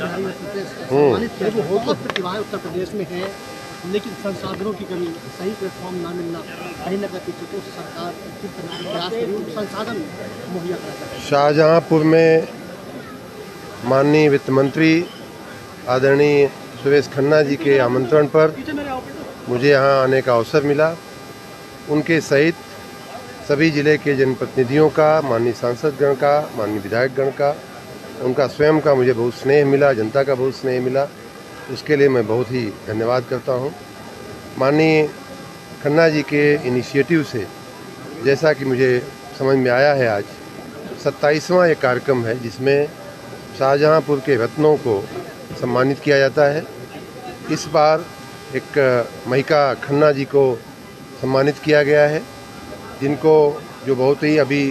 बहुत प्रतिभाएं उत्तर प्रदेश में हैं, लेकिन संसाधनों की कमी, सही प्लेटफॉर्म ना मिलना कहीं ना कहीं तो सरकार प्रयास करेगी संसाधन मुहैया कराता। शाहजहाँपुर में माननीय वित्त मंत्री आदरणीय सुरेश खन्ना जी के आमंत्रण पर मुझे यहाँ आने का अवसर मिला। उनके सहित सभी ज़िले के जनप्रतिनिधियों का, माननीय सांसदगण का, माननीय विधायकगण का, उनका स्वयं का मुझे बहुत स्नेह मिला, जनता का बहुत स्नेह मिला। उसके लिए मैं बहुत ही धन्यवाद करता हूं। माननीय खन्ना जी के इनिशिएटिव से, जैसा कि मुझे समझ में आया है, आज 27वां ये कार्यक्रम है जिसमें शाहजहाँपुर के रत्नों को सम्मानित किया जाता है। इस बार एक महिका खन्ना जी को सम्मानित किया गया है, जिनको जो बहुत ही अभी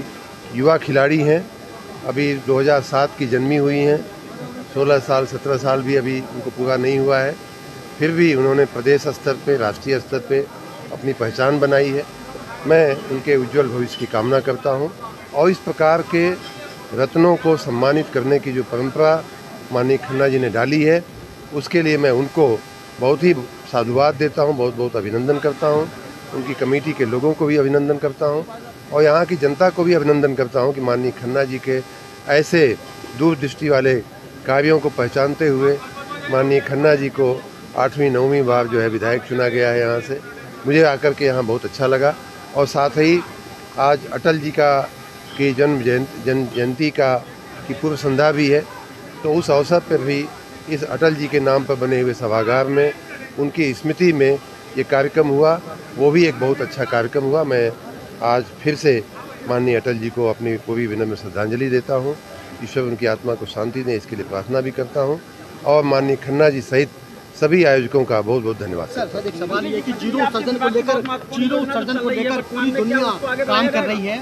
युवा खिलाड़ी हैं, अभी 2007 की जन्मी हुई हैं, 16 साल 17 साल भी अभी उनको पूरा नहीं हुआ है, फिर भी उन्होंने प्रदेश स्तर पे, राष्ट्रीय स्तर पे अपनी पहचान बनाई है। मैं उनके उज्जवल भविष्य की कामना करता हूं। और इस प्रकार के रत्नों को सम्मानित करने की जो परंपरा माननीय खन्ना जी ने डाली है, उसके लिए मैं उनको बहुत ही साधुवाद देता हूँ, बहुत बहुत अभिनंदन करता हूँ। उनकी कमेटी के लोगों को भी अभिनंदन करता हूं और यहाँ की जनता को भी अभिनंदन करता हूं कि माननीय खन्ना जी के ऐसे दूरदृष्टि वाले कार्यों को पहचानते हुए माननीय खन्ना जी को 8वीं 9वीं बार जो है विधायक चुना गया है। यहाँ से मुझे आकर के यहाँ बहुत अच्छा लगा। और साथ ही आज अटल जी का की जन्म जयंती की पूर्व संध्या भी है, तो उस अवसर पर भी इस अटल जी के नाम पर बने हुए सभागार में उनकी स्मृति में ये कार्यक्रम हुआ। वो भी एक बहुत अच्छा कार्यक्रम हुआ। मैं आज फिर से माननीय अटल जी को अपनी पूरी विनम्र श्रद्धांजलि देता हूँ। ईश्वर उनकी आत्मा को शांति दें, इसके लिए प्रार्थना भी करता हूँ। और माननीय खन्ना जी सहित सभी आयोजकों का बहुत बहुत धन्यवाद। सर, एक सवाल ये कि जीरो उत्सर्जन को लेकर पूरी दुनिया काम कर रही है।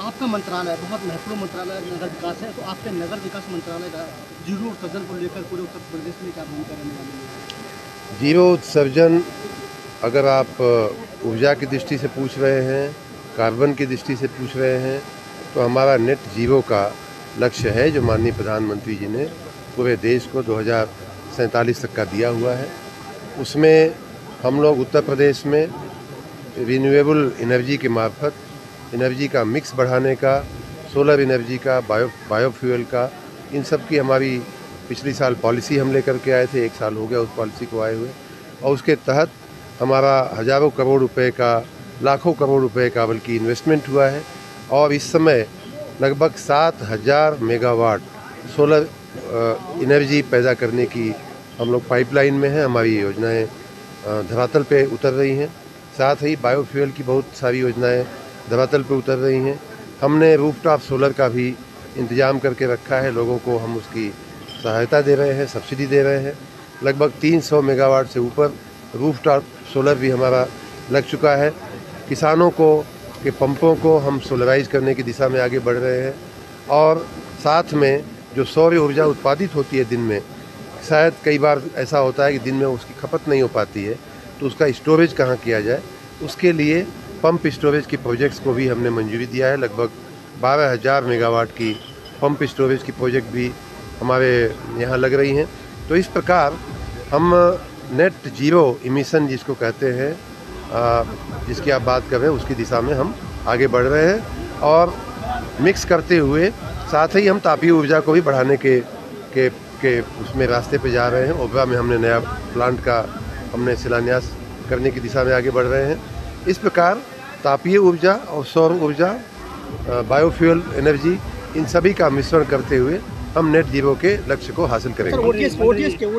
आपका मंत्रालय बहुत महत्वपूर्ण मंत्रालय नगर विकास है, तो आपके नगर विकास मंत्रालय का जीरो उत्सर्जन को लेकर पूरे उत्तर प्रदेश में क्या भूमिका रहने वाली है? जीरो उत्सर्जन अगर आप ऊर्जा की दृष्टि से पूछ रहे हैं, कार्बन की दृष्टि से पूछ रहे हैं, तो हमारा नेट जीरो का लक्ष्य है जो माननीय प्रधानमंत्री जी ने पूरे देश को 2047 तक का दिया हुआ है। उसमें हम लोग उत्तर प्रदेश में रिन्यूएबल एनर्जी के मार्फत एनर्जी का मिक्स बढ़ाने का, सोलर एनर्जी का, बायोफ्यूल का, इन सब की हमारी पिछली साल पॉलिसी हम लेकर के आए थे। 1 साल हो गया उस पॉलिसी को आए हुए, और उसके तहत हमारा हज़ारों करोड़ रुपए का, लाखों करोड़ रुपए का बल्कि इन्वेस्टमेंट हुआ है। और इस समय लगभग 7000 मेगावाट सोलर एनर्जी पैदा करने की हम लोग पाइपलाइन में हैं। हमारी योजनाएं धरातल पे उतर रही हैं। साथ ही बायोफ्यूल की बहुत सारी योजनाएं धरातल पे उतर रही हैं। हमने रूफटॉप सोलर का भी इंतज़ाम करके रखा है, लोगों को हम उसकी सहायता दे रहे हैं, सब्सिडी दे रहे हैं। लगभग 300 मेगावाट से ऊपर रूफटॉप सोलर भी हमारा लग चुका है। किसानों को के पंपों को हम सोलराइज करने की दिशा में आगे बढ़ रहे हैं। और साथ में जो सौर ऊर्जा उत्पादित होती है दिन में, शायद कई बार ऐसा होता है कि दिन में उसकी खपत नहीं हो पाती है, तो उसका स्टोरेज कहाँ किया जाए, उसके लिए पंप स्टोरेज के प्रोजेक्ट्स को भी हमने मंजूरी दिया है। लगभग 12000 मेगावाट की पंप स्टोरेज की प्रोजेक्ट भी हमारे यहाँ लग रही हैं। तो इस प्रकार हम नेट जीरो इमिशन जिसको कहते हैं, जिसकी आप बात कर रहे हैं, उसकी दिशा में हम आगे बढ़ रहे हैं। और मिक्स करते हुए साथ ही हम तापीय ऊर्जा को भी बढ़ाने के उसमें रास्ते पे जा रहे हैं। ओबरा में हमने नया प्लांट का हमने शिलान्यास करने की दिशा में आगे बढ़ रहे हैं। इस प्रकार तापीय ऊर्जा और सौर ऊर्जा, बायोफ्यूल एनर्जी, इन सभी का मिश्रण करते हुए हम नेट जीरो के लक्ष्य को हासिल करेंगे।